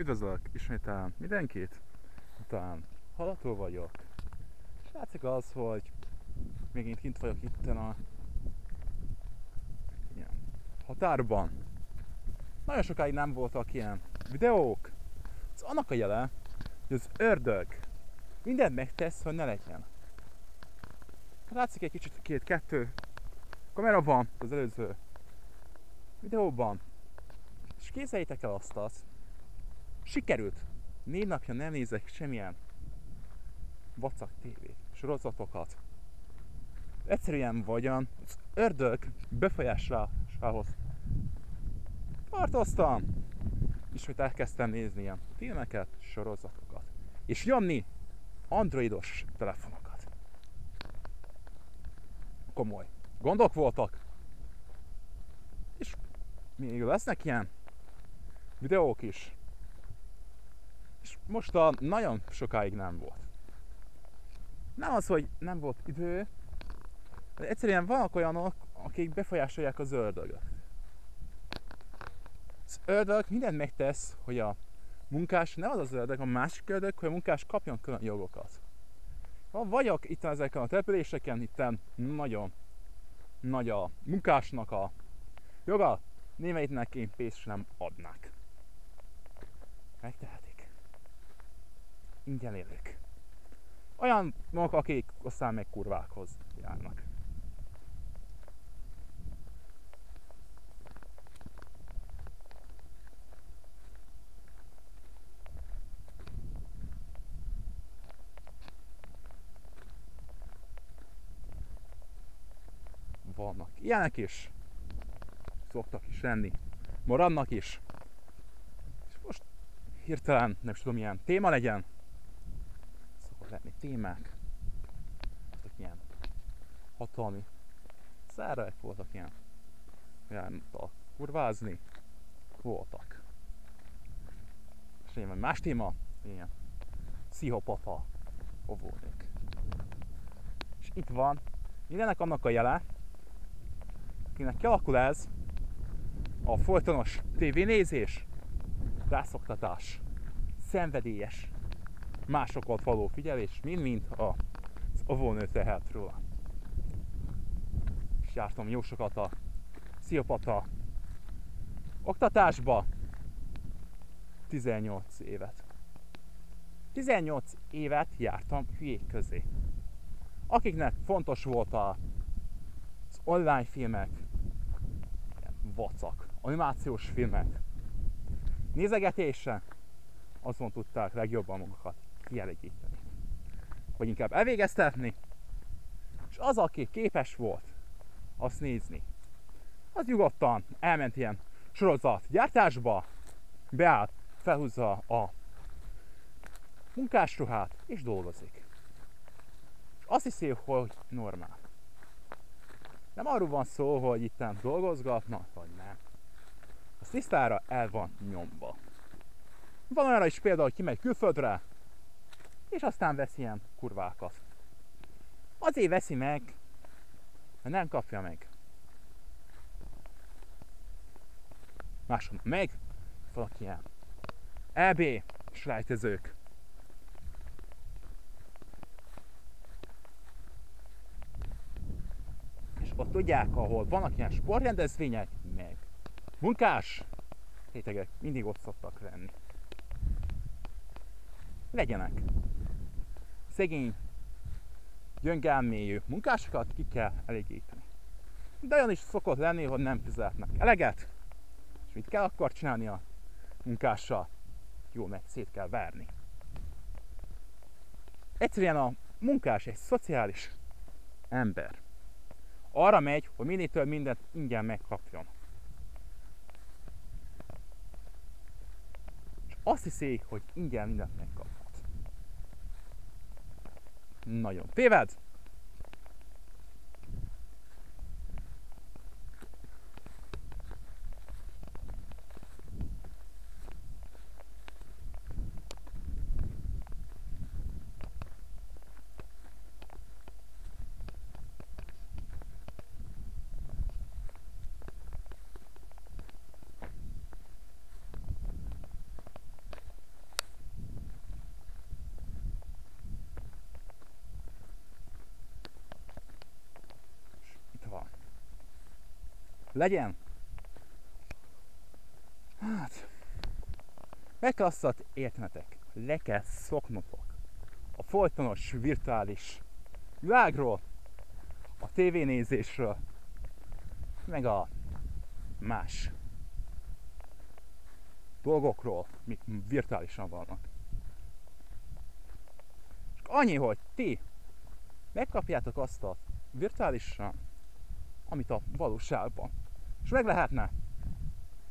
Üdvözlök ismételen mindenkit, utána Halató vagyok. És látszik az, hogy még én kint vagyok itten a ilyen határban. Nagyon sokáig nem voltak ilyen videók. Ez annak a jele, hogy az ördög mindent megtesz, hogy ne legyen. Látszik egy kicsit két-kettő kamera van az előző videóban. És képzeljétek el azt. Sikerült! 4 napja nem nézek semmilyen vacak tévét, sorozatokat. Egyszerűen vagyan az ördög befolyásához tartoztam, és hogy elkezdtem nézni ilyen filmeket, sorozatokat. És jönni androidos telefonokat. Komoly gondok voltak. És még lesznek ilyen videók is. És mostan nagyon sokáig nem volt. Nem az, hogy nem volt idő, de egyszerűen vannak olyanok, akik befolyásolják az ördögöt. Az ördög mindent megtesz, hogy a munkás, nem az az ördög, a másik ördög, hogy a munkás kapjon külön jogokat. Ha vagyok itt ezeken a településeken, itten nagyon nagy a munkásnak a joga, némelyiknek én pénzt nem adnak. Megtehetik. Ingyen élők. Olyanok, akik aztán meg kurvákhoz járnak. Vannak ilyenek is. Szoktak is lenni. Maradnak is. És most hirtelen nem tudom, milyen téma legyen. Lenni témák, voltak ilyen hatalmi szárák, voltak ilyen járnak kurvázni, voltak. És én vagy más téma, ilyen pszichopata óvónők. És itt van mindennek annak a jele, akinek kialakul ez a folytonos tévénézés, rászoktatás, szenvedélyes másokat való figyelés, mind-mind az óvónő tehet róla. És jártam jó sokat a pszichopata oktatásba. 18 évet. 18 évet jártam hülyék közé. Akiknek fontos volt az online filmek, vacak, animációs filmek nézegetése, azon tudták legjobban magukat kielégíteni, vagy inkább elvégeztetni, és az, aki képes volt azt nézni, az nyugodtan elment ilyen sorozat gyártásba, beállt, felhúzza a munkásruhát és dolgozik. És azt hiszi, hogy normál. Nem arról van szó, hogy itt nem dolgozgatnak, vagy nem. Az tisztára el van nyomva. Van olyanra is példa, hogy kimegy külföldre, és aztán vesz ilyen kurvákat. Azért veszi meg, mert nem kapja meg. Máshol meg, vannak ilyen EB selejtezők. És ott tudják, ahol vannak ilyen sportrendezvények, meg munkás rétegek mindig ott szoktak lenni. Legyenek. Szegény, gyöngelmélyű munkásokat ki kell elégíteni. De olyan is szokott lenni, hogy nem fizetnek eleget. És mit kell akkor csinálni a munkással? Jó, mert szét kell verni. Egyszerűen a munkás egy szociális ember. Arra megy, hogy minél több mindent ingyen megkapjon. És azt hiszi, hogy ingyen mindent megkap. Nagyon téved! Legyen! Hát... meg kell azt értenetek, le kell szoknotok a folytonos virtuális világról, a tévénézésről, meg a más dolgokról, mik virtuálisan vannak. És annyi, hogy ti megkapjátok azt a virtuálisan, amit a valóságban. És meg lehetne.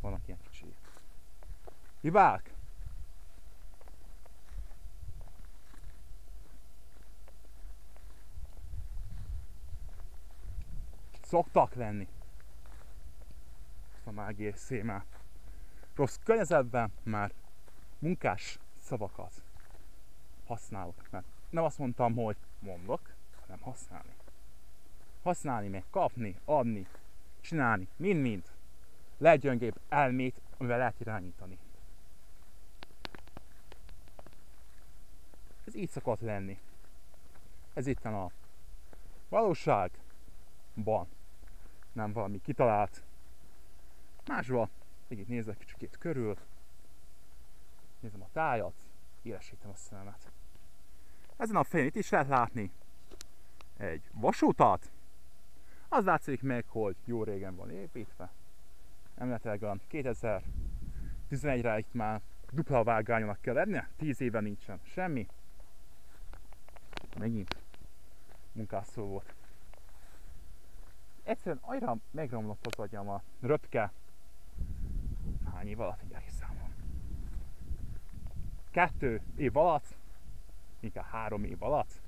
Vannak ilyen kicsi hibák. Szoktak lenni. A mágiai szémá. Rossz környezetben már munkás szavakat használok. Mert nem azt mondtam, hogy mondok, hanem használni. Használni meg, kapni, adni, csinálni, mind-mind. Leggyöngébb elmét, amivel lehet irányítani. Ez így szokott lenni. Ez itten a valóságban. Nem valami kitalált. Másban, még itt nézek kicsit körül. Nézem a tájat, élesítem a szememet. Ezen a fényét is lehet látni egy vasútat. Az látszik meg, hogy jó régen van építve. Emletileg a 2011-re itt már dupla vágányonak kell lennie. 10 éve nincsen semmi. Megint munkásszó volt. Egyszerűen annyira megromlott az agyam a röpke. Hány év alatt figyelj számom? 2 év alatt, inkább 3 év alatt.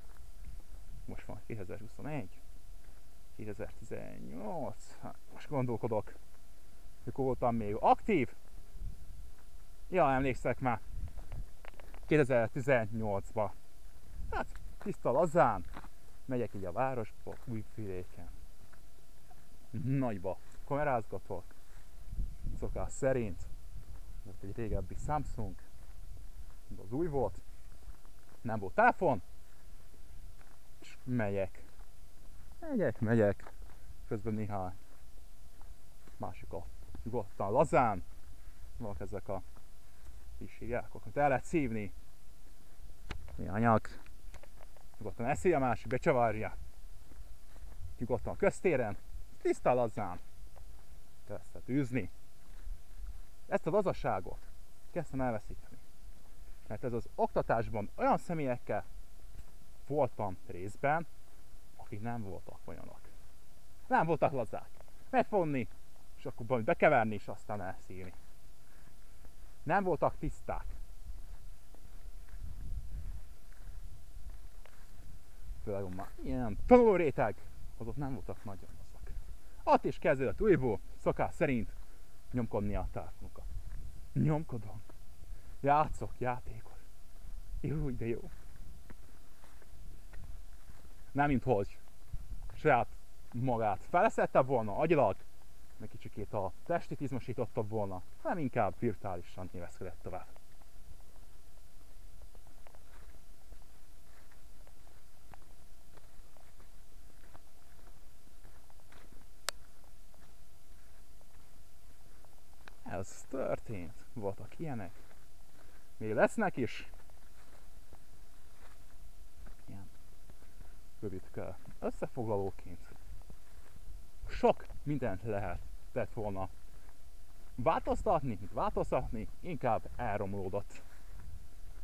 Most van 2021, 2018, hát most gondolkodok, mikor voltam még aktív. Ja, emlékszek már 2018-ban. Hát tiszta lazán, megyek így a városba, Újvidéken. Nagyba kamerázgatok. Szokás szerint volt egy régebbi Samsung, az új volt, nem volt telefon, és megyek, közben néhány másikat nyugodtan, lazán, vannak ezek a híségjákok, amit el lehet szívni, néhányak, nyugodtan eszi a másik, becsavarja, nyugodtan köztéren, tiszta lazán, kezdhet űzni. Ezt a lazaságot kezdtem elveszíteni, mert ez az oktatásban olyan személyekkel voltam részben, akik nem voltak olyanok. Nem voltak lazák. Megfonni, és akkor valamit bekeverni, és aztán elszívni. Nem voltak tiszták. Főleg már ilyen tanulóréteg, azok nem voltak nagyon lazak. Ott is kezdődött újból, szokás szerint, nyomkodni a telefonokat. Nyomkodom. Játszok játékot. Jó, de jó. Nem mint hogy saját magát feleszette volna agyilag, meg kicsikét a testét izmosította volna, hanem inkább virtuálisan nyilveszkedett tovább. Ez történt, voltak ilyenek, még lesznek is. Ilyen rövidke összefoglalóként. Sok mindent lehetett volna változtatni, inkább elromlódott.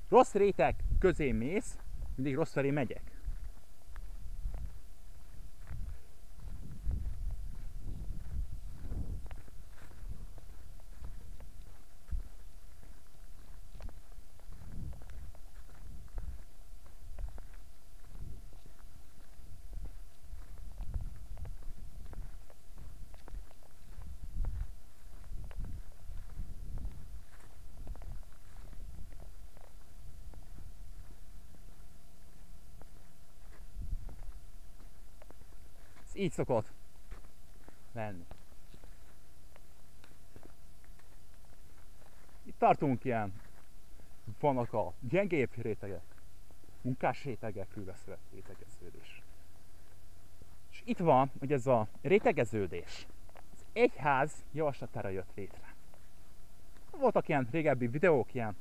Rossz réteg közé mész, mindig rossz felé megyek. Így szokott lenni. Itt tartunk ilyen, vannak a gyengébb rétegek, munkás rétegek, külveszett rétegeződés. És itt van, hogy ez a rétegeződés, ez egyház javaslatára jött létre. Voltak ilyen régebbi videók, ilyen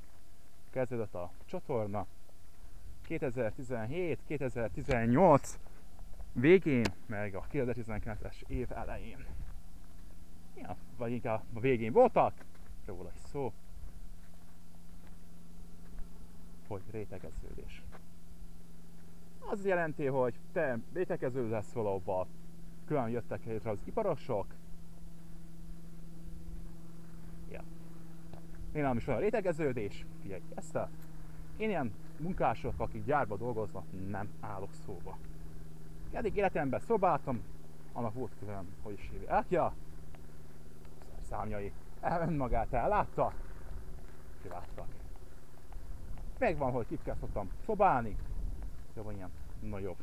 kezdődött a csatorna 2017-2018 végén, meg a 2019-es év elején. Ja, vagy inkább a végén voltak, róla is szó, hogy rétegeződés. Az jelenti, hogy te rétegeződesz valahova, külön jöttek létre az iparosok. Ja. Én nem is van a rétegeződés, figyelj ezt el. Én ilyen munkások, akik gyárba dolgoznak, nem állok szóba. Eddig életemben szobáltam, annak volt külön, hogy is hívja, elkja, számjai önmagát elláttak, kiváltak. Megvan, hogy kit kell szoktam szobálni, jobban ilyen nagyobb.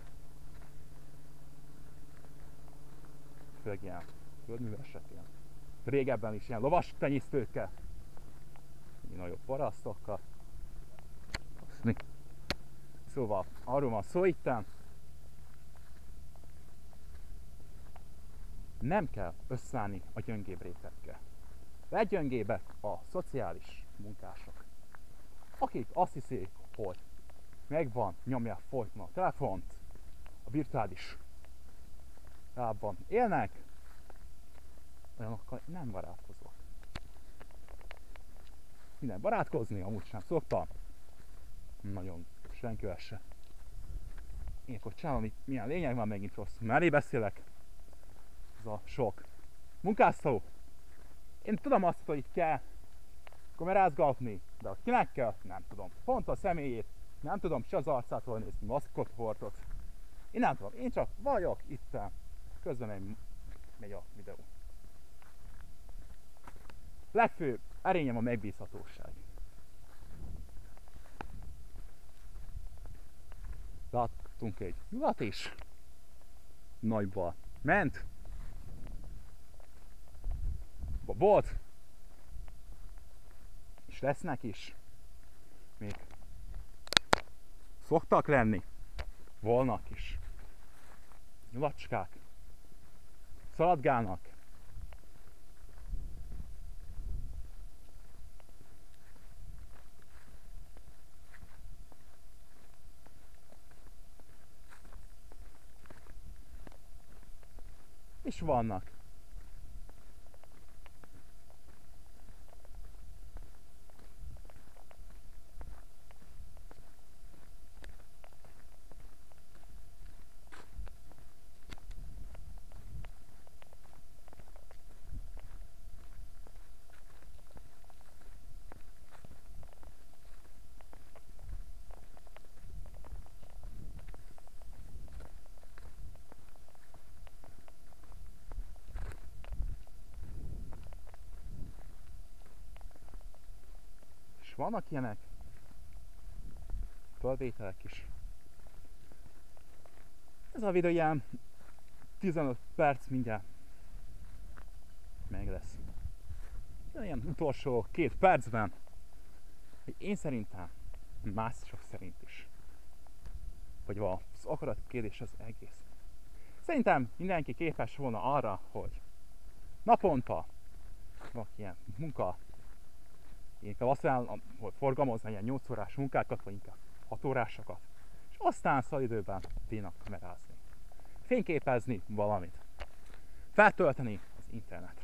Főleg ilyen földművesek, ilyen régebben is ilyen lovas tenyésztőkkel, nagyobb parasztokkal. Szóval arról van szó itten, nem kell összeállni a gyöngébb rétegekkel. Leggyöngébbek a szociális munkások, akik azt hiszik, hogy megvan, nyomják folyton a telefont, a virtuális lábban élnek, olyanokkal nem barátkozok. Minden barátkozni, amúgy sem szoktam. Nagyon senkivel se. Én akkor csinálom, milyen lényeg van, megint rossz mellé beszélek. Ez a sok munkászó. Én tudom azt, hogy kell kamerázgatni, de hogy kinek kell, nem tudom. Pont a személyét, nem tudom, se az arcát, vagy nézni, maszkot hordott. Én nem tudom, én csak vagyok itt, közben megy a videó. Legfőbb erényem a megbízhatóság. Láttunk egy nyulat is, nagyba ment, volt, és lesznek is, még szoktak lenni, volnak is, nyulacskák, szaladgálnak. És vannak. Vannak ilyenek földvételek is. Ez a videó ilyen 15 perc, mindjárt meg lesz. Ilyen utolsó 2 percben, hogy én szerintem, mások szerint is, hogy van az akarat kérdés az egész. Szerintem mindenki képes volna arra, hogy naponta van ilyen munka, én inkább azt ajánlom, hogy forgalmazni ilyen 8 órás munkákat, vagy inkább 6 órásokat, és aztán szabadidőben tényleg kamerázni, fényképezni valamit, feltölteni az internetre.